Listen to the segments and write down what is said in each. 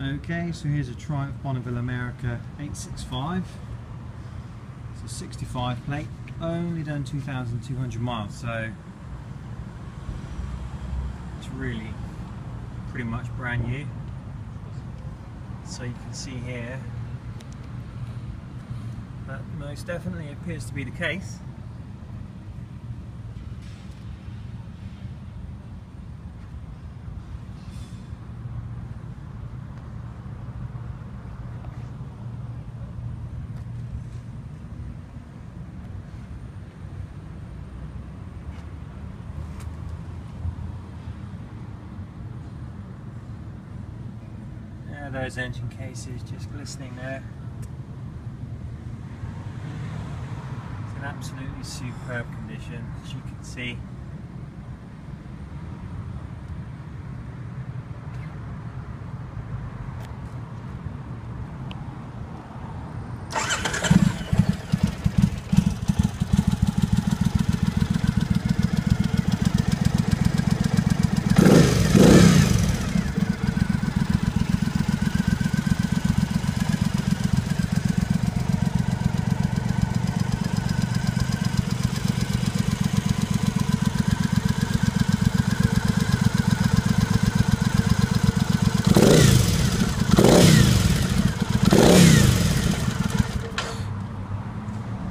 Okay, so here's a Triumph Bonneville America 865. It's a 65 plate, only done 2,200 miles, so it's really pretty much brand new. So you can see here that most definitely appears to be the case. Those engine cases just glistening there. It's an absolutely superb condition, as you can see.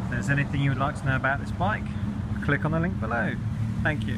If there's anything you would like to know about this bike, click on the link below. Thank you.